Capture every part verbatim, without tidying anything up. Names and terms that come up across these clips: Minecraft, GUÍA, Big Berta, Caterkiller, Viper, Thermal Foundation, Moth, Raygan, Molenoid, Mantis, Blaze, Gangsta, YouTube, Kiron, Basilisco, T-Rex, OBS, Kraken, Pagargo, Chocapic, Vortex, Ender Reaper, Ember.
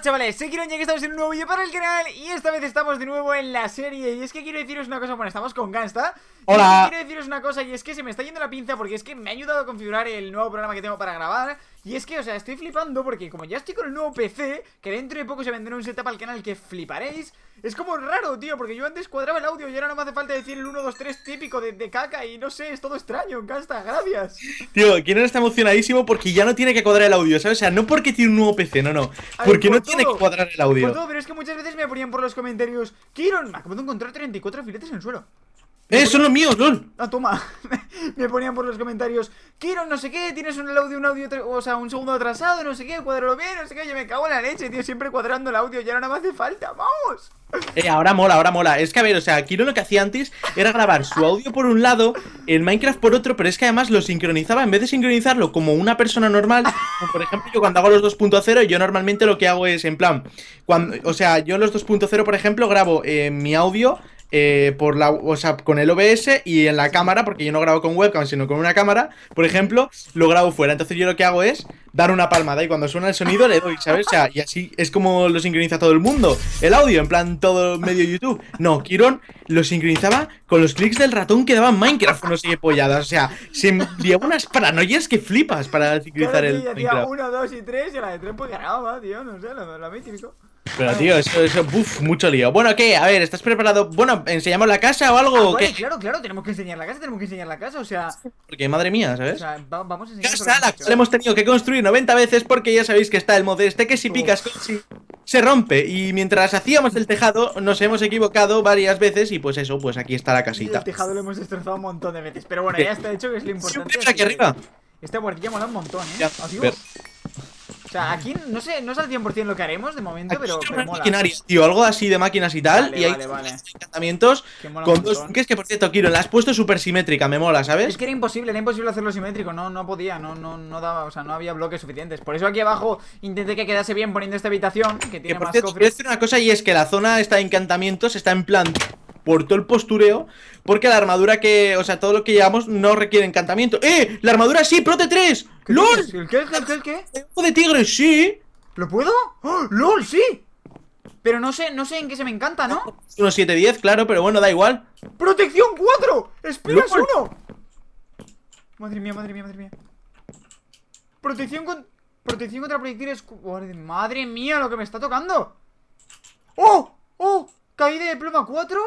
Buenas chavales, soy Kiron y aquí estamos en un nuevo vídeo para el canal. Y esta vez estamos de nuevo en la serie. Y es que quiero deciros una cosa, bueno, estamos con Gangsta. Hola. Quiero deciros una cosa y es que se me está yendo la pinza porque es que me ha ayudado a configurar el nuevo programa que tengo para grabar. Y es que, o sea, estoy flipando porque como ya estoy con el nuevo P C, que dentro de poco se vendrá un setup al canal que fliparéis. Es como raro, tío, porque yo antes cuadraba el audio y ahora no me hace falta decir el uno, dos, tres típico de, de caca. Y no sé, es todo extraño, Gangsta, gracias. Tío, Kiron está emocionadísimo porque ya no tiene que cuadrar el audio, ¿sabes? O sea, no porque tiene un nuevo P C, no, no. Porque por no todo, tiene que cuadrar el audio. Por todo, pero es que muchas veces me ponían por los comentarios: Kiron, me acabo de encontrar treinta y cuatro filetes en el suelo. Eh, son los míos, lol. Ah, toma. Me ponían por los comentarios: Kiron, no sé qué, tienes un audio, un audio, o sea, un segundo atrasado, no sé qué, cuadrarlo bien, no sé qué. Yo me cago en la leche, tío, siempre cuadrando el audio, ya no me hace falta, vamos. Eh, ahora mola, ahora mola. Es que a ver, o sea, Kiron lo que hacía antes era grabar su audio por un lado, el Minecraft por otro, pero es que además lo sincronizaba, en vez de sincronizarlo como una persona normal, como por ejemplo yo cuando hago los dos punto cero, yo normalmente lo que hago es en plan, cuando, o sea, yo en los dos punto cero, por ejemplo, grabo eh, mi audio. Eh, por la, o sea, con el O B S y en la cámara, porque yo no grabo con webcam sino con una cámara, por ejemplo, lo grabo fuera. Entonces yo lo que hago es dar una palmada y cuando suena el sonido le doy, ¿sabes? O sea, y así es como lo sincroniza todo el mundo, el audio, en plan todo medio YouTube. No, Kiron lo sincronizaba con los clics del ratón que daba Minecraft, no sé qué polladas. O sea, se enviaba unas paranoias que flipas para sincronizar el Minecraft. Uno, dos y tres, y la de tres pues ganaba, tío, no sé, lo, lo mítico. Pero tío, eso, eso, uff, mucho lío. Bueno, ¿qué? A ver, ¿estás preparado? Bueno, ¿enseñamos la casa o algo? Ah, vale, ¿qué? Claro, claro, tenemos que enseñar la casa, tenemos que enseñar la casa, o sea... Porque madre mía, ¿sabes? O sea, va, vamos a enseñar... Casa la cual hemos tenido que construir noventa veces porque ya sabéis que está el mod este que si picas con sí se rompe. Y mientras hacíamos el tejado nos hemos equivocado varias veces y pues eso, pues aquí está la casita. El tejado lo hemos destrozado un montón de veces, pero bueno, ya está hecho, que es lo importante. Sí, aquí arriba. Esta guardilla mola un montón, ¿eh? Ya, o sea, aquí no sé, no es al cien por cien lo que haremos de momento, aquí pero, pero mola. Tío, algo así de máquinas y tal, vale, y vale, hay vale. encantamientos con dos buques que, por cierto, Kiron, la has puesto súper simétrica, me mola, ¿sabes? Es que era imposible, era imposible hacerlo simétrico, no, no podía, no, no, no daba, o sea, no había bloques suficientes. Por eso aquí abajo intenté que quedase bien poniendo esta habitación, que tiene que, por más cierto, cofres. Voy a decir una cosa, y es que la zona esta de encantamientos está en plan... por todo el postureo, porque la armadura que... O sea, todo lo que llevamos no requiere encantamiento. ¡Eh! ¡La armadura sí! ¡Prote tres! ¿Qué ¡Lol! Dices, ¿El qué? ¿El qué? ¿El qué? El ojo de tigre, sí. ¿Lo puedo? ¡Oh, ¡Lol, sí! Pero no sé, no sé en qué se me encanta, ¿no? Unos siete diez, claro, pero bueno, da igual. ¡Protección cuatro! ¡Espinas uno! Madre mía, madre mía, madre mía. Protección con... Protección contra proyectiles... Madre mía, lo que me está tocando. ¡Oh! ¡Oh! Caída de pluma cuatro...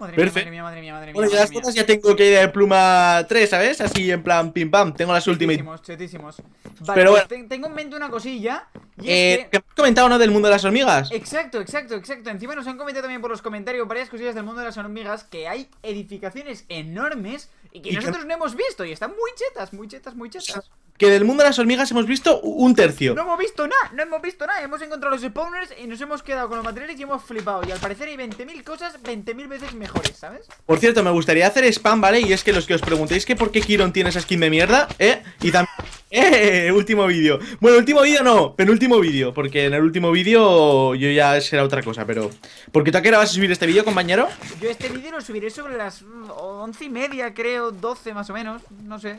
Madre mía, madre mía, madre mía, madre mía. Bueno, ya las cosas ya tengo que ir de pluma tres, ¿sabes? Así en plan pim pam, tengo las últimas. Chetísimos, chetísimos. Vale, pero bueno, pues tengo en mente una cosilla. Y eh, es que... que has comentado, ¿no? Del mundo de las hormigas. Exacto, exacto, exacto. Encima nos han comentado también por los comentarios varias cosillas del mundo de las hormigas, que hay edificaciones enormes y que y nosotros que... no hemos visto y están muy chetas, muy chetas, muy chetas. O sea, que del mundo de las hormigas hemos visto un tercio. No hemos visto nada, no hemos visto nada. Hemos encontrado los spawners y nos hemos quedado con los materiales y hemos flipado. Y al parecer hay veinte mil cosas veinte mil veces mejores, ¿sabes? Por cierto, me gustaría hacer spam, ¿vale? Y es que los que os preguntéis que por qué Kiron tiene esa skin de mierda, ¿eh? Y también... ¡Eh! Último vídeo. Bueno, último vídeo no, penúltimo vídeo. Porque en el último vídeo yo ya será otra cosa, pero... ¿Porque tú a qué hora vas a subir este vídeo, compañero? Yo este vídeo lo subiré sobre las once y media, creo, doce más o menos, no sé.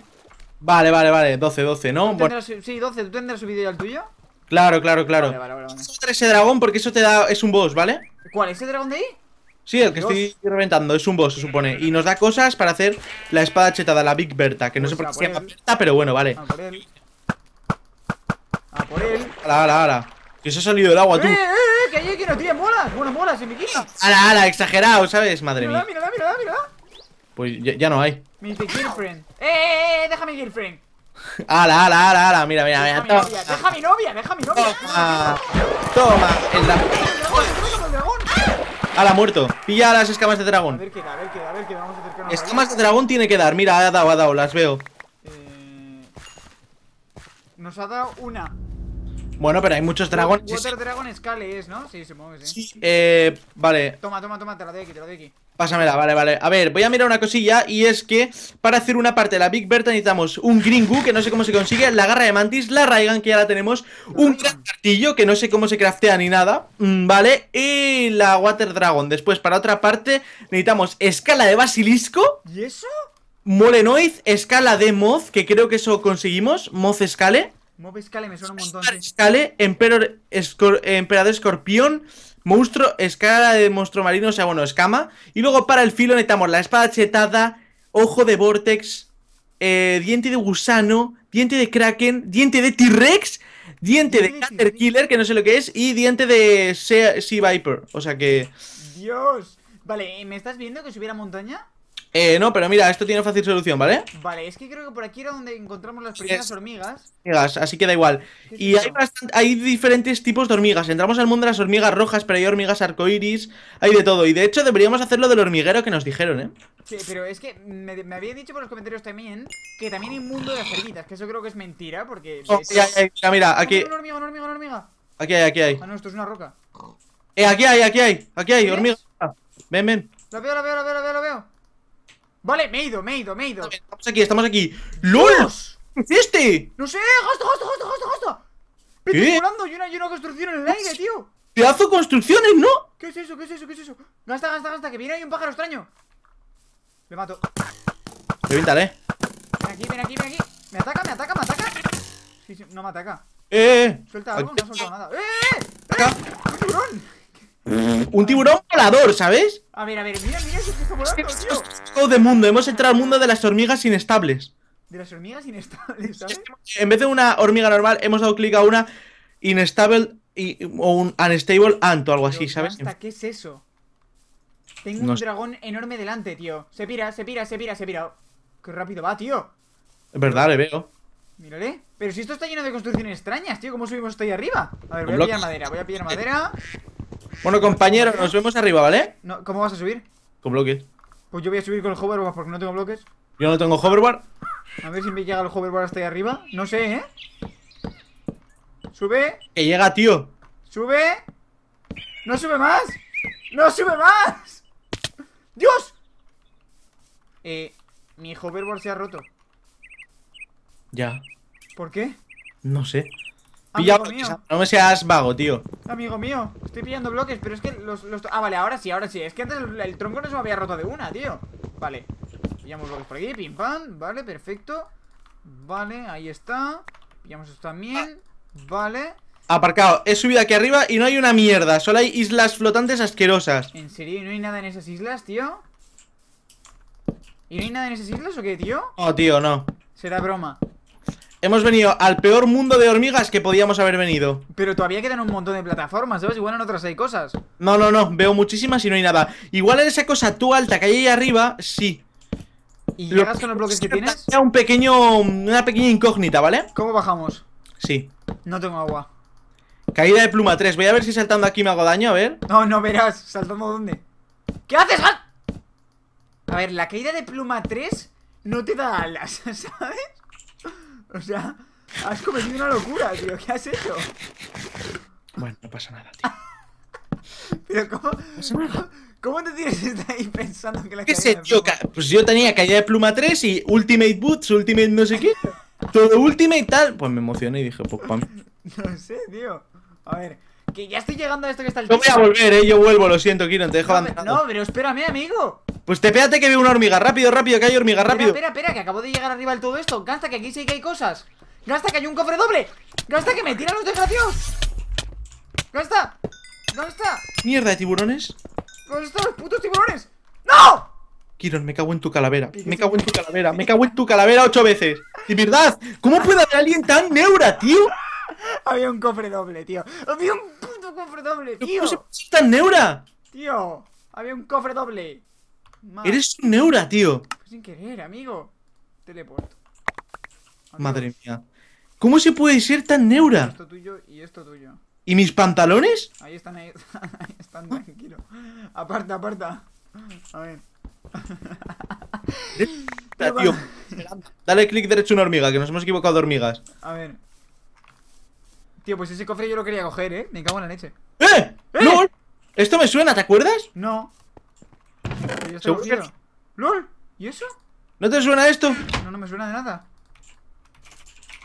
Vale, vale, vale, doce, doce, ¿no? Tendrás, bueno. Sí, doce, ¿tú tendrás subido ya el tuyo? Claro, claro, claro. Vale, vale, vale, vale. Ese dragón, porque eso te da, es un boss, ¿vale? ¿Cuál? ¿Ese dragón de ahí? Sí, el que Dios. estoy reventando, es un boss, se supone. Y nos da cosas para hacer la espada chetada, la Big Berta, que pues no sé por qué se llama Berta, pero bueno, vale. A por él. A por él. Ala, ala, ala. Que se ha salido el agua, tú. ¡Eh, eh, eh! Que hay que no tiren bolas. Bueno, bolas en mi quina. Ala, ala, exagerado, ¿sabes? Madre mía. Mira, mira, mira, mira. Pues ya, ya no hay. Mi girlfriend. ¡Eh, eh, eh! ¡Deja mi girlfriend! ¡Hala, hala, hala, hala! Mira, mira, mira. Deja, mira, deja a mi novia, deja a mi novia. Toma, toma el dragón. ¡Hala, muerto! Pilla las escamas de dragón. A ver qué da, a ver qué da, a ver qué vamos a acercarnos. Escamas de dragón tiene que dar. Mira, ha dado, ha dado, las veo. Eh... Nos ha dado una. Bueno, pero hay muchos dragones. Water Dragon Scale es, ¿no? Sí, supongo que sí. Sí, eh, vale. Toma, toma, toma, te la doy aquí, te la doy aquí. Pásamela, vale, vale. A ver, voy a mirar una cosilla. Y es que para hacer una parte de la Big Berta necesitamos un Gringu, que no sé cómo se consigue, la garra de Mantis, la Raygan, que ya la tenemos, la un gran cartillo, que no sé cómo se craftea ni nada, vale, y la Water Dragon. Después, para otra parte, necesitamos escala de Basilisco. ¿Y eso? Molenoid, escala de Moth, que creo que eso conseguimos, Moth Escale. Move Scale me suena un montón. Star Scale, Emperor, Escor Emperador Escorpión, Monstruo, Escala de Monstruo Marino, o sea, bueno, Escama. Y luego para el filo necesitamos la Espada Chetada, Ojo de Vortex, eh, Diente de Gusano, Diente de Kraken, Diente de T-Rex, Diente, diente de, de Caterkiller, que no sé lo que es, y Diente de Sea, sea Viper, o sea que... Dios. Vale, ¿me estás viendo que subiera montaña? Eh, no, pero mira, esto tiene fácil solución, ¿vale? Vale, es que creo que por aquí era donde encontramos las primeras sí, hormigas. Así que da igual. Y hay, bastante, hay diferentes tipos de hormigas. Entramos al mundo de las hormigas rojas, pero hay hormigas arcoiris, hay de todo. Y de hecho deberíamos hacerlo del hormiguero que nos dijeron, ¿eh? Sí, pero es que me, me había dicho por los comentarios también que también hay un mundo de las hormigas, que eso creo que es mentira, porque... Oh, sí, hay, mira, mira, aquí... ¡Una hormiga, una hormiga, una hormiga! Aquí hay, aquí hay. Ah, no, esto es una roca. Eh, aquí hay, aquí hay, aquí hay, hormiga. Ven, ven. Lo veo, lo veo, lo veo, lo veo, lo veo. Vale, me he ido, me he ido, me he ido. Estamos aquí, estamos aquí. ¡Los! ¿Qué es este? No sé, justo, justo, justo, justo, justo. ¿Qué? Volando y una, y una construcción en el aire, tío. Pedazo construcciones, ¿no? ¿Qué es eso? ¿Qué es eso? ¿Qué es eso? Gasta, gasta, gasta, que viene ahí un pájaro extraño. Le mato. Revientaré. Ven aquí, ven aquí, ven aquí. Me ataca, me ataca, me ataca. Sí, sí, no me ataca. Eh. Suelta algo, no ha soltado nada. ¡Eh! ¡Eh! ¡Un tiburón! Un tiburón volador, ¿sabes? A ver, a ver, mira, mira ese que está volando, tío. Todo de mundo, hemos entrado al mundo de las hormigas inestables. De las hormigas inestables, ¿sabes? En vez de una hormiga normal, hemos dado clic a una inestable y, o un unstable ant o algo así, ¿sabes? Hasta, ¿qué es eso? Tengo no un dragón enorme delante, tío. Se pira, se pira, se pira, se pira. Qué rápido va, tío. Es verdad, le veo. Mírale. Pero si esto está lleno de construcciones extrañas, tío, ¿cómo subimos hasta ahí arriba? A ver, voy a pillar madera, voy a pillar madera. Bueno, compañeros, nos vemos arriba, ¿vale? No, ¿cómo vas a subir? Con bloques. Pues yo voy a subir con el hoverboard porque no tengo bloques. Yo no tengo hoverboard. A ver si me llega el hoverboard hasta ahí arriba. No sé, ¿eh? Sube. Que llega, tío. Sube. No sube más. No sube más. ¡Dios! Eh, mi hoverboard se ha roto. Ya. ¿Por qué? No sé. Pilla bloques, no me seas vago, tío. Amigo mío, estoy pillando bloques, pero es que los, los... Ah, vale, ahora sí, ahora sí. Es que antes el, el tronco no se me había roto de una, tío. Vale, pillamos bloques por aquí, pim pam. Vale, perfecto. Vale, ahí está. Pillamos esto también, vale. Aparcado, he subido aquí arriba y no hay una mierda. Solo hay islas flotantes asquerosas. ¿En serio? ¿Y no hay nada en esas islas, tío? ¿Y no hay nada en esas islas o qué, tío? No, tío, no. Será broma. Hemos venido al peor mundo de hormigas que podíamos haber venido. Pero todavía quedan un montón de plataformas, ¿sabes? Igual en otras hay cosas. No, no, no, veo muchísimas y no hay nada. Igual en esa cosa tú alta que hay ahí arriba, sí. ¿Y Lo llegas con los bloques que tienes? Un pequeño, una pequeña incógnita, ¿vale? ¿Cómo bajamos? Sí. No tengo agua. Caída de pluma tres, voy a ver si saltando aquí me hago daño, a ver. No, no verás, ¿saltando dónde? ¿Qué haces? A ver, la caída de pluma tres no te da alas, ¿sabes? O sea, has cometido una locura, tío. ¿Qué has hecho? Bueno, no pasa nada, tío. Pero ¿cómo, no ¿cómo te tienes estar ahí pensando que la ¿Qué sé, tío? Pues yo tenía caída de pluma tres y Ultimate Boots, Ultimate no sé qué. Todo Ultimate tal. Pues me emocioné y dije, pues pam. No sé, tío. A ver, que ya estoy llegando a esto que está el tío. Yo voy a volver, eh. Yo vuelvo, lo siento, Kiron. Te dejo abandonado. No, no, pero espérame, amigo. Pues te pégate que veo una hormiga, rápido, rápido, que hay hormiga, rápido. Espera, espera, que acabo de llegar arriba del todo esto. Gasta, que aquí sí que hay cosas. Gasta, que hay un cofre doble. Gasta, que me tiran los desgraciados. Gasta, gasta. Mierda de tiburones. Gasta, los putos tiburones. ¡No! Kiron, me cago en tu calavera. Me cago en tu calavera. Me cago en tu calavera ocho veces. De verdad, ¿cómo puede haber alguien tan neura, tío? Había un cofre doble, tío. Había un puto cofre doble, tío. ¿Cómo se puso tan neura? Tío, había un cofre doble. Madre. Eres un neura, tío. Sin querer, amigo. Teleporto. Adiós. Madre mía. ¿Cómo se puede ser tan neura? Esto tuyo y esto tuyo. ¿Y mis pantalones? Ahí están, ahí están, ahí están, tranquilo. Aparta, aparta. A ver. Tío, tío. Dale clic derecho a una hormiga, que nos hemos equivocado de hormigas. A ver. Tío, pues ese cofre yo lo quería coger, ¿eh? Me cago en la leche. ¡Eh! ¡Eh! ¡No! ¿Esto me suena? ¿Te acuerdas? No. Yo estoy que... ¡Lol! ¿Y eso? ¿No te suena esto? No, no me suena de nada.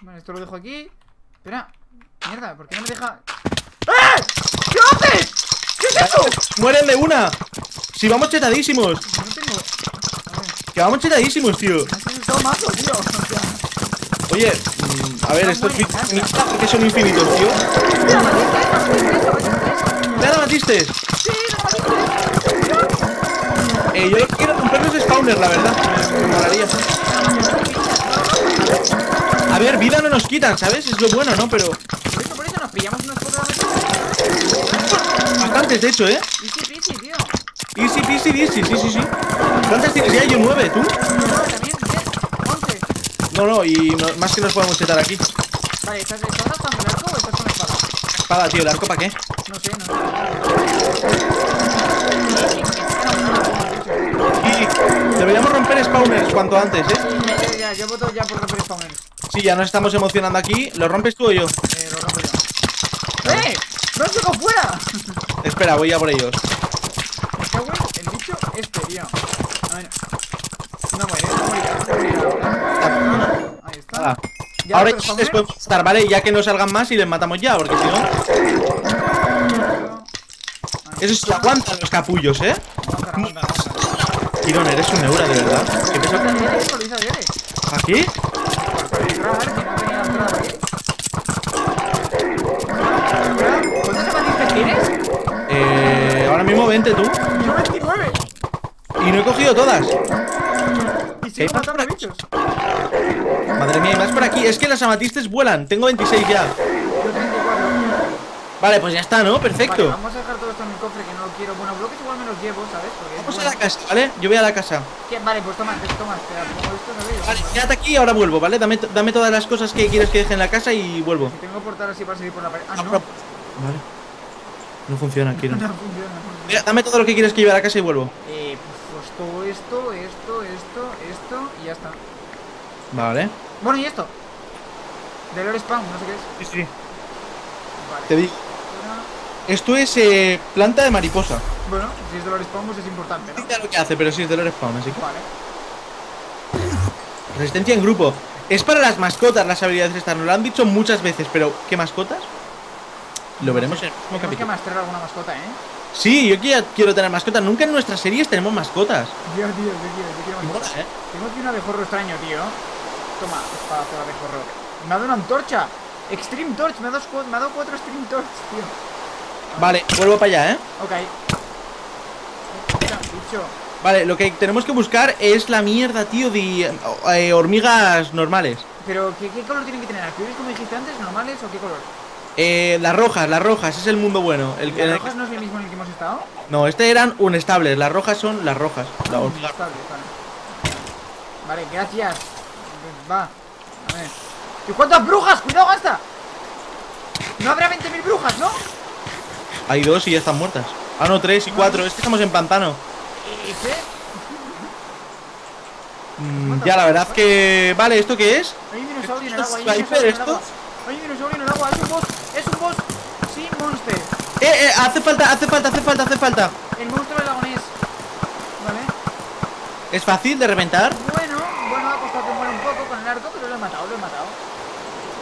Bueno, esto lo dejo aquí. Espera, mierda, ¿por qué no me deja? ¡Eh! ¿Qué haces? ¿Qué es eso? ¡Mueren de una! Si vamos chetadísimos. No tengo... Que vamos chetadísimos, tío. Me has asustado mazo, tío. Oye, A ver, estos bits que son infinitos, tío. ¿Ya la batiste? Sí, la batiste. Eh, yo quiero comprarme ese spawner, la verdad. Me molaría. A ver, vida no nos quitan, ¿sabes? Es lo bueno, ¿no? Pero... Por eso, por eso nos pillamos unos pocos... Bastantes, de hecho, ¿eh? Easy peasy, tío. Easy peasy, easy, sí, sí, sí. ¿Cuántas tienes ya? Yo nueve, ¿tú? No, no, y no, más que nos podemos chetar aquí. Vale, ¿estás con el arco o estás con espada? Espada, tío, ¿el arco para qué? No sé, no sé. Y deberíamos romper spawners cuanto antes, ¿eh? Sí, ya, yo voto ya por romper spawners. Sí, ya nos estamos emocionando aquí. ¿Lo rompes tú o yo? Eh, lo rompo yo. ¡Eh! ¡No se con fuera! Espera, voy ya por ellos. Me cago en el bicho este, tío. A ver. No muere, no muere. Ahí está. Ah. Ahora después podemos estar, ¿vale? Ya que no salgan más y les matamos ya, porque si no... Eso se aguantan los capullos, ¿eh? Kiron, eres un neura, de verdad. ¿Qué pesa? ¿Aquí? ¿Cuántas zapatillas tienes? Eh... Ahora mismo veinte, ¿tú? Yo veintinueve. Y no he cogido todas. ¿Hay más por aquí? Madre mía, hay más por aquí. Es que las amatistas vuelan. Tengo veintiséis ya. Vale, pues ya está, ¿no? Perfecto. Vale, vamos a dejar todo esto en el cofre que no lo quiero. Bueno, bloques igual me los llevo, ¿sabes? Porque vamos bueno. a la casa, ¿vale? Yo voy a la casa. ¿Qué? Vale, pues toma, toma. Espera, como esto no veo. Vale, quédate aquí y ahora vuelvo, ¿vale? Dame, dame todas las cosas que quieres que deje en la casa y vuelvo. Si tengo portal así para seguir por la pared. Ah, no. Vale. No funciona, aquí no. No funciona. Mira, dame todo lo que quieres que lleve a la casa y vuelvo. Eh, pues todo esto, esto, esto, esto y ya está. Vale. Bueno, ¿y esto? De lore spawn, no sé qué es. Sí, sí. Vale. Te di. Esto es eh, planta de mariposa. Bueno, si es de lore spawn, pues es importante, ¿no? Sí, lo que hace, pero si sí es de lore spawn, así que... Vale. Resistencia en grupo. Es para las mascotas las habilidades estas. Nos lo han dicho muchas veces, pero ¿qué mascotas? Lo veremos en el próximo capítulo. Tenemos que mastrar alguna mascota, ¿eh? Sí, yo quiero, quiero tener mascotas. Nunca en nuestras series tenemos mascotas. Dios, tío, yo quiero, yo quiero mascotas. Mola, ¿eh? Tengo aquí un abejorro extraño, tío. Toma, espada por abejorro. Me ha dado una antorcha. Extreme Torch, me ha dado, me ha dado cuatro Extreme Torch, tío. Ah. Vale, vuelvo para allá, ¿eh? Ok. Mira, bicho. Vale, lo que tenemos que buscar es la mierda, tío, de eh, hormigas normales. Pero, ¿qué, qué color tienen que tener? ¿Aquí como dijiste antes, normales o qué color? Eh, las rojas, las rojas, es el mundo bueno. El, ¿Las el... rojas no es el mismo en el que hemos estado? No, este eran un estables, las rojas son las rojas. La otra. Vale. Vale, gracias. Va, a ver. ¿Y cuántas brujas? ¡Cuidado, Gangsta! No habrá veinte mil brujas, ¿no? Hay dos y ya están muertas. Ah, no, tres y cuatro, es que estamos en pantano. ¿Qué? Mm, ya, la verdad que... Vale, ¿esto qué es? Hay un dinosaurio en el agua, hay un dinosaurio en el agua. Hay un dinosaurio en el agua, es un boss, es un boss, sí, monster. Eh, eh, hace falta, hace falta, hace falta, hace falta. El monstruo del lagonés, ¿vale? ¿Es fácil de reventar? Bueno, bueno, ha costado que muera un poco con el arco, pero lo he matado, lo he matado.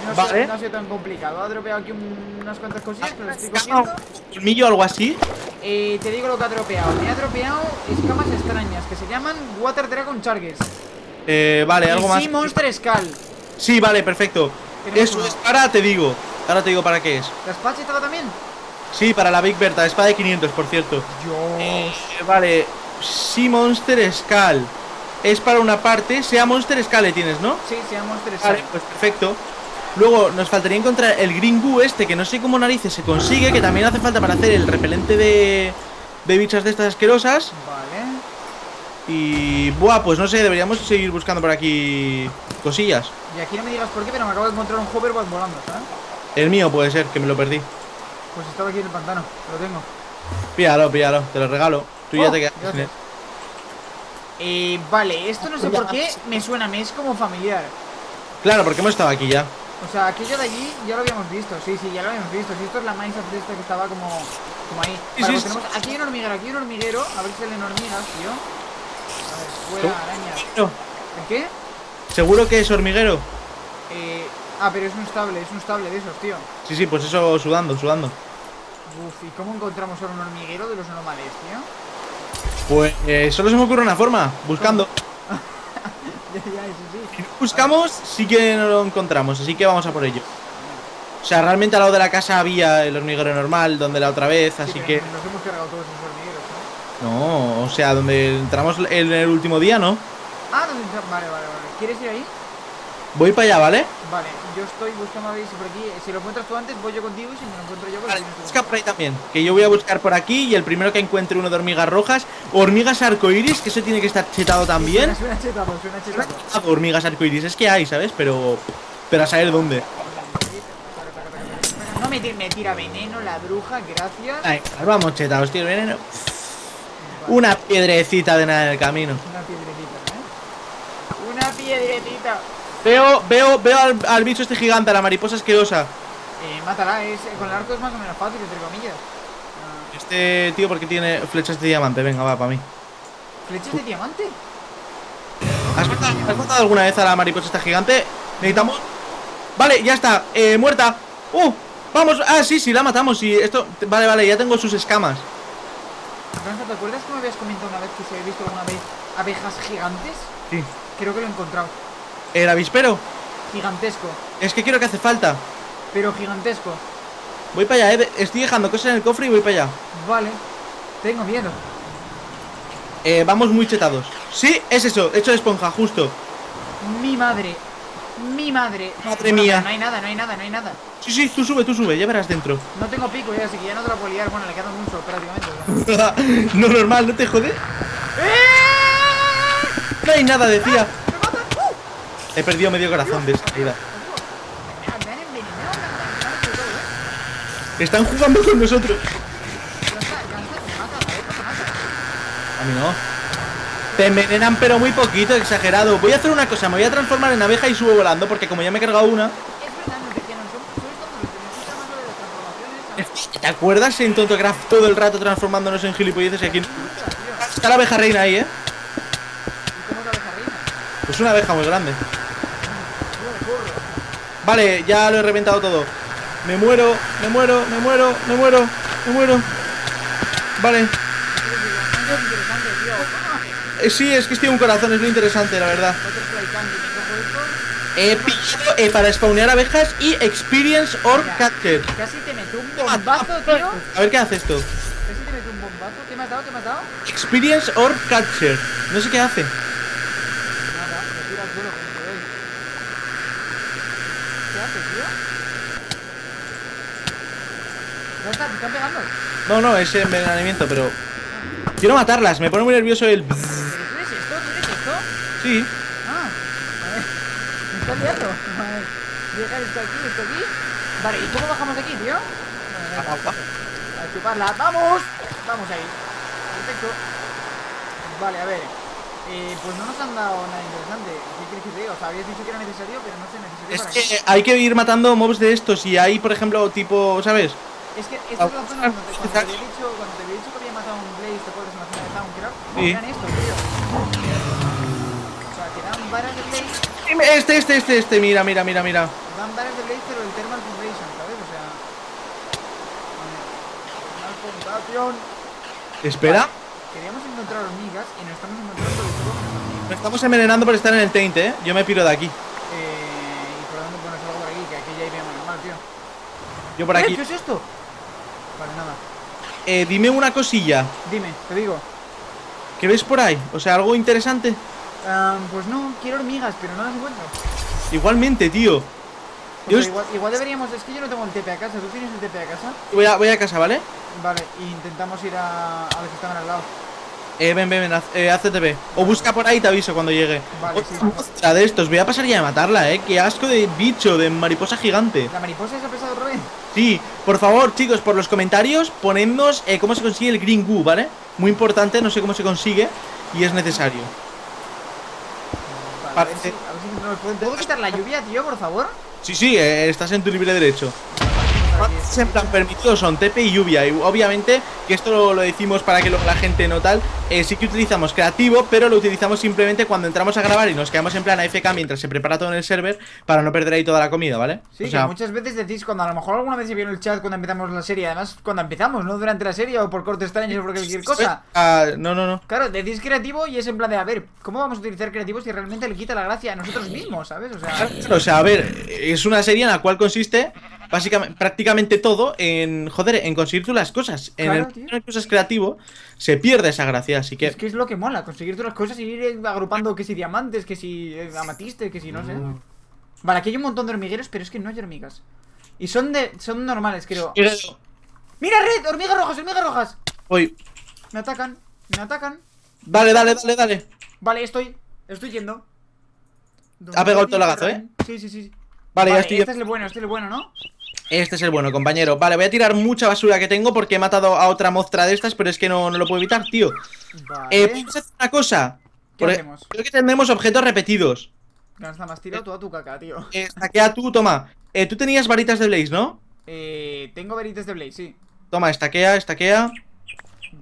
No, vale. Sé, no ha sido tan complicado, ha dropeado aquí un, unas cuantas cosillas, pero estoy cogiendo. ¿Colmillo o algo así? Eh, te digo lo que ha dropeado, me ha dropeado escamas extrañas, que se llaman Water Dragon Charges. Eh, vale, algo más. Sí, Monster Skull. Sí, vale, perfecto. Eso uno. Es para, te digo. Ahora te digo para qué es. ¿La espada estaba también? Sí, para la Big Berta. Espada de quinientos, por cierto. Dios. Eh, vale. Sí, Monster Skull. Es para una parte. Sea Monster Skull, tienes, ¿no? Sí, sea Monster Skull. Vale, pues perfecto. Luego nos faltaría encontrar el Green Goo este, que no sé cómo narices se consigue, que también hace falta para hacer el repelente de, de bichas de estas asquerosas. Vale. Y... Buah, pues no sé, deberíamos seguir buscando por aquí cosillas. Y aquí no me digas por qué, pero me acabo de encontrar un hoverboard volando, ¿sabes? El mío puede ser, que me lo perdí. Pues estaba aquí en el pantano, lo tengo. Píllalo, píllalo, te lo regalo. Tú oh, ya te quedas sin él. Eh, vale, esto no sé por qué me suena, me es como familiar. Claro, porque hemos estado aquí ya. O sea, aquello de allí ya lo habíamos visto, sí, sí, ya lo habíamos visto. Sí, esto es la maíz esta que estaba como, como ahí. Vale, sí, sí, tenemos... Aquí hay un hormiguero, aquí hay un hormiguero. A ver si salen hormigas, tío. A ver, fuera arañas. No. ¿En qué? ¿Seguro que es hormiguero? Eh, ah, pero es un estable, es un estable de esos, tío. Sí, sí, pues eso sudando, sudando. Uf, ¿y cómo encontramos ahora un hormiguero de los normales, tío? Pues eh, solo se me ocurre una forma, buscando. Buscamos, sí que no lo encontramos, así que vamos a por ello. O sea, realmente al lado de la casa había el hormiguero normal, donde la otra vez, así sí, que... Nos hemos cargado todos esos hormigueros, ¿no? No, o sea, donde entramos en el último día, ¿no? Ah, donde entramos, vale, vale, vale. ¿Quieres ir ahí? Voy para allá, ¿vale? Vale, yo estoy, buscando a ver si por aquí... Si lo encuentras tú antes, voy yo contigo, y si me lo encuentro yo... Vale, busca por ahí también, que yo voy a buscar por aquí, y el primero que encuentre uno de hormigas rojas... Hormigas arcoiris, que eso tiene que estar chetado también. Sí, suena, suena chetado, suena chetado. Suena chetado, hormigas arcoiris, es que hay, ¿sabes? Pero... Pero a saber dónde. No me, me tira veneno la bruja, gracias. Ay, vamos chetados, tío, veneno. Vale. Una piedrecita de nada en el camino. Una piedrecita, ¿eh? Una piedrecita. Veo, veo, veo al, al bicho este gigante, a la mariposa asquerosa. Eh, mátala, es, con el arco es más o menos fácil, entre comillas. Ah. Este tío, ¿por qué tiene flechas de diamante? Venga, va, para mí. ¿Flechas de diamante? ¿Has matado, ¿Has matado alguna vez a la mariposa esta gigante? Necesitamos... Vale, ya está, eh, muerta. ¡Uh! Vamos, ah, sí, sí, la matamos y esto... Vale, vale, ya tengo sus escamas. ¿Te acuerdas que me habías comentado una vez que se había visto alguna vez abejas gigantes? Sí. Creo que lo he encontrado. ¿El avispero? Gigantesco. Es que creo que hace falta. Pero gigantesco. Voy para allá, eh. Estoy dejando cosas en el cofre y voy para allá. Vale. Tengo miedo. Eh, vamos muy chetados. Sí, es eso, hecho de esponja, justo. Mi madre. Mi madre. Madre bueno, mía. No hay nada, no hay nada, no hay nada. Sí, sí, tú sube, tú sube, ya verás dentro. No tengo pico ya, así que ya no te la puedo liar. Bueno, le queda un uso prácticamente. No, normal, no te jode. No hay nada, decía. ¡Ah! ¡Me matan! ¡Uh! He perdido medio corazón de esta vida. Me han envenenado, me han envenenado todo, ¿eh? Están jugando con nosotros. A mí no. Te envenenan pero muy poquito, exagerado. Voy a hacer una cosa, me voy a transformar en abeja y subo volando, porque como ya me he cargado una... ¿Te acuerdas en Tontograph todo el rato transformándonos en gilipolleces y aquí... Está la abeja reina ahí, ¿eh? ¿Cómo es la abeja reina? Pues una abeja muy grande. Vale, ya lo he reventado todo. Me muero, me muero, me muero, me muero, me muero. Vale. Sí, es que estoy un corazón, es muy interesante, la verdad. He pillado eh, para spawnear abejas y experience or catcher. Casi te meto un bombazo, tío. A ver qué hace esto. Casi te meto un bombazo. ¿Te he matado? ¿Te he matado? Experience or catcher. No sé qué hace. Nada, me tira al suelo con todo eso. ¿Qué hace, tío? ¿No está? ¿Me están pegando? No, no, es envenenamiento, pero... Quiero matarlas, me pone muy nervioso el... ¿Pero tú eres esto? ¿Tú eres esto? Sí. Ah, a ver. ¿Me estás liando? A ver. Dejar esto aquí, esto aquí. Vale, ¿y cómo bajamos de aquí, tío? Bueno, venga, vamos a chuparla. ¡Vamos! Vamos ahí. Perfecto. Vale, a ver. Eh, pues no nos han dado nada interesante. ¿Qué crees que te diga? O sea, habías dicho que era necesario, pero no sé, necesario. Es que hay que ir matando mobs de estos. Y hay, por ejemplo, tipo, ¿sabes? Es que esta es la zona donde te, cuando, te he dicho, cuando te he dicho que había matado a un Blaze, te acuerdas en la zona de Soundcraft. Sí. Eran estos, tío. O sea, que dan varas de Blaze. Este, este, este, este, mira, mira, mira, mira. Dan varas de Blaze, pero el Thermal Foundation, ¿sabes? O sea. Thermal Foundation. Espera. Vale, queríamos encontrar hormigas y nos estamos encontrando de todo. Nos estamos envenenando por estar en el Taint, eh. Yo me piro de aquí. Eh. Y por dónde pones algo por aquí, que aquí ya iríamos normal, tío. Yo por aquí. ¿Qué es esto? Vale, nada. Eh, dime una cosilla. Dime, te digo. ¿Qué ves por ahí? O sea, algo interesante. Um, pues no, quiero hormigas, pero no las encuentro. Igualmente, tío. Yo igual, igual deberíamos... Es que yo no tengo el T P a casa. ¿Tú tienes el T P a casa? Voy a, voy a casa, ¿vale? Vale, e intentamos ir a, a los que estaban al lado. Eh, ven, ven, ven, haz, eh, haz T P. O busca por ahí y te aviso cuando llegue. Vale, otra, sí, otra sí. de estos, voy a pasar ya a matarla, eh. Qué asco de bicho, de mariposa gigante. ¿La mariposa se ha pesado otra vez? Sí, por favor, chicos, por los comentarios ponednos eh, cómo se consigue el Green Goo, ¿vale? Muy importante, no sé cómo se consigue y es necesario. Vale, Parece... a ver si, a ver si nos pueden... ¿Puedo quitar la lluvia, tío, por favor? Sí, sí, eh, estás en tu libre derecho. Los en plan permitidos son T P y lluvia. Y obviamente, que esto lo, lo decimos para que luego la gente no tal, eh, sí que utilizamos creativo, pero lo utilizamos simplemente cuando entramos a grabar y nos quedamos en plan A F K mientras se prepara todo en el server, para no perder ahí toda la comida, ¿vale? Sí, o sea, que muchas veces decís, cuando a lo mejor alguna vez se vio en el chat cuando empezamos la serie, además cuando empezamos, no durante la serie o por cortes extraños o por cualquier cosa. Uh, no, no, no. Claro, decís creativo y es en plan de, a ver, ¿cómo vamos a utilizar creativo si realmente le quita la gracia a nosotros mismos, ¿sabes? O sea, o sea, a ver, es una serie en la cual consiste básicamente, prácticamente todo en, joder, en conseguir tú las cosas. Claro, en el tío. En cosas creativo se pierde esa gracia, así que... Es que es lo que mola, conseguir tú las cosas y ir agrupando que si diamantes, que si amatistes, que si no sé. Mm. Vale, aquí hay un montón de hormigueros, pero es que no hay hormigas. Y son de son normales, creo. Es... ¡Mira, Red! ¡Hormigas rojas, hormigas rojas! Voy. Me atacan, me atacan. Dale, dale, dale, dale. Vale, estoy, estoy yendo. Ha pegado el tolagazo, ¿eh? Sí, sí, sí. Vale, vale, ya estoy. Este es el bueno, este es el bueno, ¿no? Este es el bueno, compañero. Vale, voy a tirar mucha basura que tengo porque he matado a otra mostra de estas, pero es que no, no lo puedo evitar, tío. Vale. Eh, vamos a hacer una cosa. ¿Qué hacemos? Creo que tendremos objetos repetidos. Gangsta, me has tirado toda tu caca, tío. Eh, estaquea tú, toma. Eh, tú tenías varitas de Blaze, ¿no? Eh, tengo varitas de Blaze, sí. Toma, estaquea, estaquea.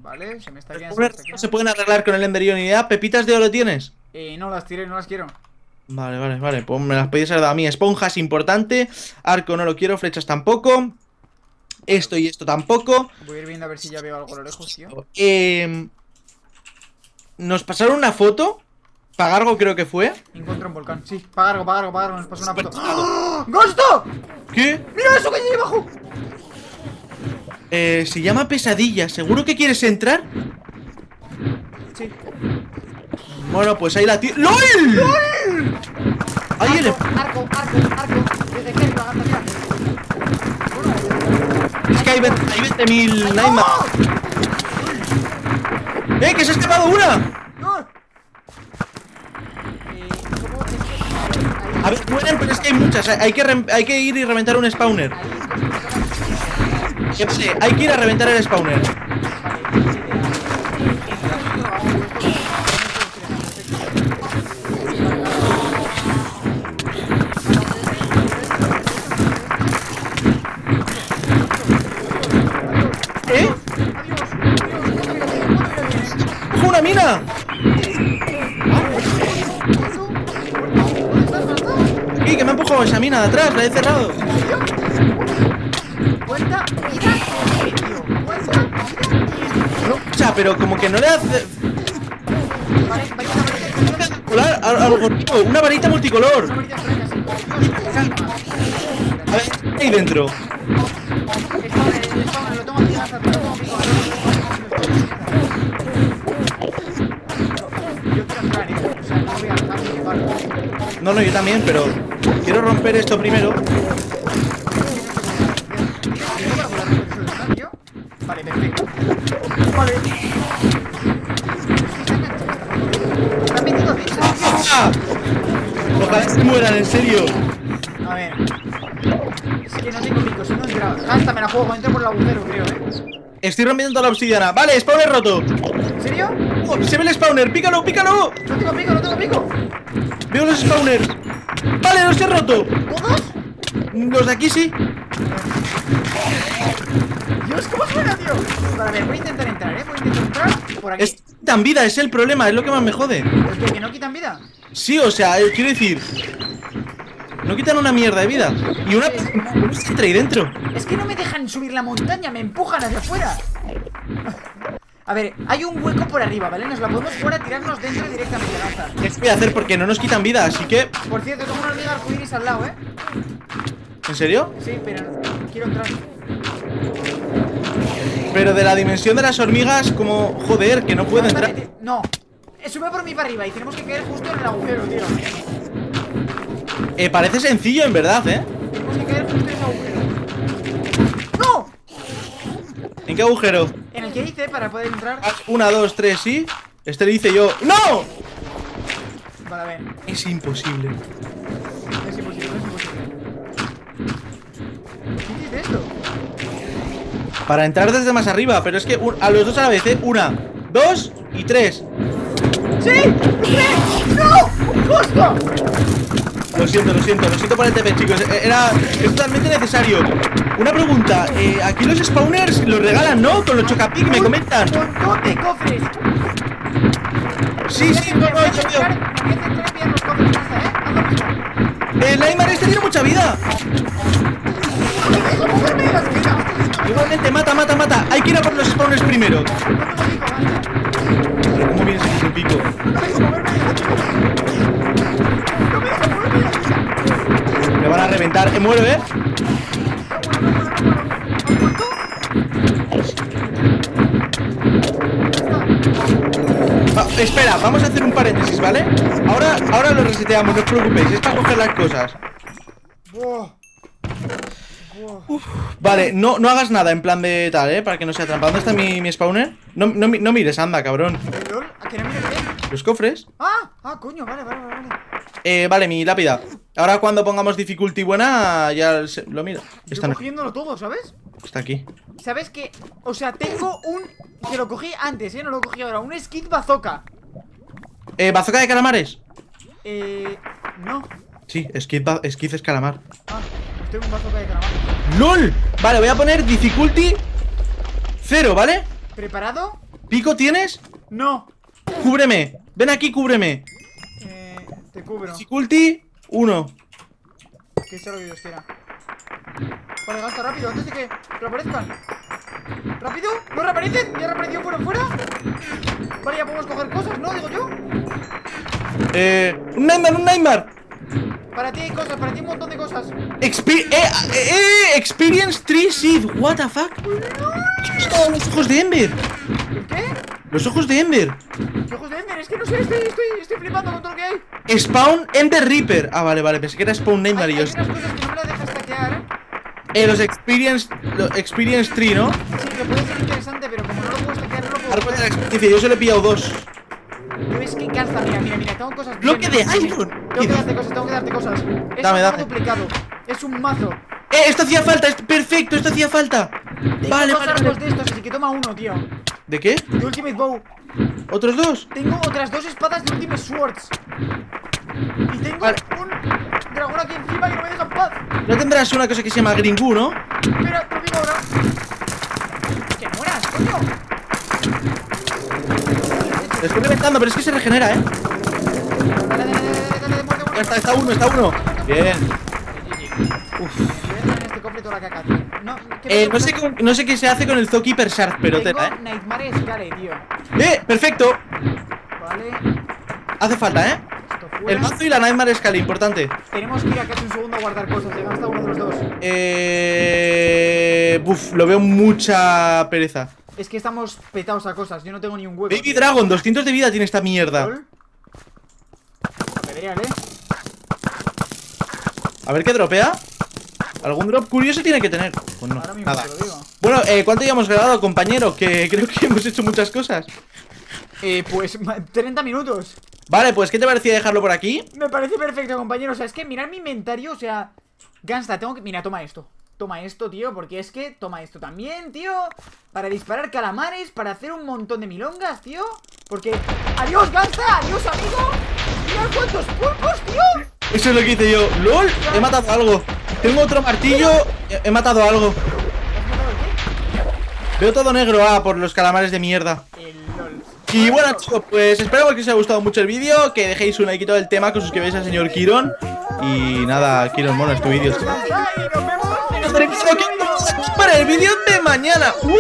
Vale, se me estaquea. No se pueden arreglar con el Ender y unidad. ¿Pepitas de oro tienes? Eh, no las tiré, no las quiero. Vale, vale, vale, pues me las podéis haber dado a mí. Esponjas, importante, arco no lo quiero, flechas tampoco. Esto y esto tampoco. Voy a ir viendo a ver si ya veo algo a lo lejos, tío. Eh, nos pasaron una foto, Pagargo creo que fue. Encuentro un volcán, sí, Pagargo, Pagargo, Pagargo, nos pasó una foto. ¡Oh! ¡Gangsta! ¿Qué? ¡Mira eso que hay ahí abajo! Eh, se llama pesadilla, ¿seguro que quieres entrar? Sí. Bueno, pues ahí la tira. ¡Lol! ¡Lol! Ahí el. Arco, arco, arco. Desde que arriba, gata, mira. Es que hay veinte mil Nightmares. ¡No! ¡Eh, que se ha escapado una! ¡No! A ver, mueren, pero es que hay muchas. Hay que, hay que ir y reventar un spawner. Yo sé, hay que ir a reventar el spawner. Aquí, que me ha empujado esa mina de atrás, la he cerrado. No, o sea, pero como que no le hace. Una varita multicolor. A ver, ¿qué hay dentro? No, no, yo también, pero quiero romper esto primero. Vale, perfecto. Vale. ¿Están metiendo de esta? Ojalá se mueran, en serio. A ver. Es que no tengo picos, no he entrado. Hasta me la juego, entro por el agujero, creo, eh. Estoy rompiendo toda la obsidiana. Vale, spawner roto. ¿En serio? Oh, se ve el spawner, pícalo, pícalo. No tengo pico, no tengo pico. Veo los spawners. Vale, los he roto. ¿Todos? Los de aquí sí. Dios, ¿cómo suena, tío? Vale, a ver, voy a intentar entrar, ¿eh? Voy a intentar entrar por aquí. Es, quitan vida, es el problema, es lo que más me jode. ¿Es que, que no quitan vida? Sí, o sea, eh, quiero decir... No quitan una mierda de vida. Y una... Es, no, no se entra ahí dentro. Es que no me dejan subir la montaña, me empujan hacia afuera. A ver, hay un hueco por arriba, ¿vale? Nos la podemos fuera tirarnos dentro directamente, Gangsta. ¿Qué voy a hacer? Porque no nos quitan vida, así que... Por cierto, tengo una hormiga arcoíris al lado, ¿eh? ¿En serio? Sí, pero no quiero entrar. Pero de la dimensión de las hormigas, como... Joder, que no puedo entrar. Meti... No. Sube por mí para arriba y tenemos que caer justo en el agujero, tío. Eh, parece sencillo, en verdad, ¿eh? Tenemos que caer justo en el agujero. ¡No! ¿En qué agujero? En el que hice para poder entrar. Una, dos, tres, sí. Este le hice yo. ¡No! Vale, a ver. Es imposible. Es imposible, es imposible. ¿Qué hiciste esto? Para entrar desde más arriba, pero es que un, a los dos a la vez, ¿eh? Una, dos y tres. ¡Sí! ¡Tres! ¡No! ¡Justo! Lo siento, lo siento, lo siento por el T P, chicos. Era totalmente necesario. Una pregunta, eh, aquí los spawners los regalan, ¿no? Con los chocapic, me comentan. Un montón de cofres. Sí, sí, no, no, yo tío. El Nightmare este tiene mucha vida. Igualmente, mata, mata, mata. Hay que ir a por los spawners primero. Pero ¿cómo vienes aquí sin pico? Me van a reventar. Eh, muero, ¿eh? Ah, espera, vamos a hacer un paréntesis, ¿vale? Ahora, ahora lo reseteamos, no os preocupéis. Es para coger las cosas. Uf, vale, no, no hagas nada en plan de tal, ¿eh? Para que no sea trampa. ¿Dónde está mi, mi spawner? No, no, no mires, anda, cabrón. ¿A qué no mires bien? Los cofres. Ah, ah, coño, vale, vale, vale. Eh, vale, mi lápida. Ahora cuando pongamos difficulty buena, ya se, lo miro. Está cogiéndolo todo, ¿sabes? Está aquí. ¿Sabes qué? O sea, tengo un... que lo cogí antes, ¿eh? No lo cogí ahora. Un skit bazooka. Eh, ¿bazooka de calamares? Eh... No. Sí, skit, skit es calamar. Ah, pues tengo un bazooka de calamares. ¡Lol! Vale, voy a poner difficulty cero, ¿vale? ¿Preparado? ¿Pico tienes? No. Cúbreme. Ven aquí, cúbreme. Eh... Te cubro. Difficulty... uno. Que sea lo que Dios quiera. Vale, gasta rápido, antes de que reaparezcan. ¿Rápido? ¿No reaparecen? ¿Ya reapareció fuera fuera? Vale, ya podemos coger cosas, ¿no? Digo yo. Eh... Un Nightmare, un Nightmare. Para ti hay cosas, para ti un montón de cosas. Exper eh, eh, eh, Experience Tree Seed, what the fuck. ¡Oh, los ojos de Ember! ¿Qué? Los ojos de Ember. Los ojos de Ember, es que no sé, estoy, estoy, estoy flipando con todo lo que hay. Spawn Ender Reaper. Ah, vale, vale, pensé que era Spawn Nightmare. Hay, hay unas cosas que no me las dejas taquear, ¿eh? Eh, los Experience... Los Experience Tree, ¿no? Sí, que puede ser interesante, pero como no lo puedo taquear, no lo puedo... Ahora puede la experiencia, yo solo he pillado dos. No, es que cansa, mira, mira, mira, tengo cosas... ¡Bloque de Iron! Tengo que darte cosas, tengo que darte cosas. Es dame, dame. Duplicado. Es un mazo. Eh, esto hacía falta, es perfecto, esto hacía falta. Tengo vale, dos arcos de estos, así que toma uno, tío. ¿De qué? De Ultimate Bow. ¿Otros dos? Tengo otras dos espadas de Ultimate Swords. Y tengo vale. un dragón aquí encima que no me deja en paz. No tendrás una cosa que se llama Gringu, ¿no? Espera, te lo digo ahora. ¡Que mueras, coño! Lo estoy reventando, pero es que se regenera, ¿eh? Dale, dale, dale, dale, dale, muerte, muerte. Ya está, está uno, está uno. Bien. Uf. La caca, tío. No, eh, no, sé con, no sé qué se hace con el Zookeeper Shark, pero tengo teta, eh. Nightmare Scale, tío. ¡Eh! ¡Perfecto! Vale. Hace falta, eh. El mazo y la Nightmare Scale, importante. Tenemos que ir a casi un segundo a guardar cosas, se gasta uno de los dos. Eh. Buf, lo veo mucha pereza. Es que estamos petados a cosas, yo no tengo ni un hueco. Baby tío. Dragon, doscientos de vida tiene esta mierda. Material, eh. A ver qué dropea. Algún drop curioso tiene que tener. Pues no, ahora mismo nada. Te lo digo. Bueno, eh, ¿cuánto ya hemos grabado, compañero? Que creo que hemos hecho muchas cosas. Eh, pues treinta minutos. Vale, pues ¿qué te parecía dejarlo por aquí? Me parece perfecto, compañero. O sea, es que mirad mi inventario, o sea... Gangsta, tengo que... Mira, toma esto. Toma esto, tío, porque es que... Toma esto también, tío. Para disparar calamares, para hacer un montón de milongas, tío. Porque... ¡Adiós, Gangsta! ¡Adiós, amigo! ¡Mirad cuántos pulpos, tío! Eso es lo que hice yo. ¡Lol! He matado algo. Tengo otro martillo. He, he matado algo. Veo todo negro, ah, por los calamares de mierda. Y bueno, chicos, pues espero que os haya gustado mucho el vídeo. Que dejéis un like todo el tema, que os suscribáis al señor Kiron. Y nada, Kiron, mono, es tu vídeo. Nos vemos para el vídeo de mañana. ¡Uh!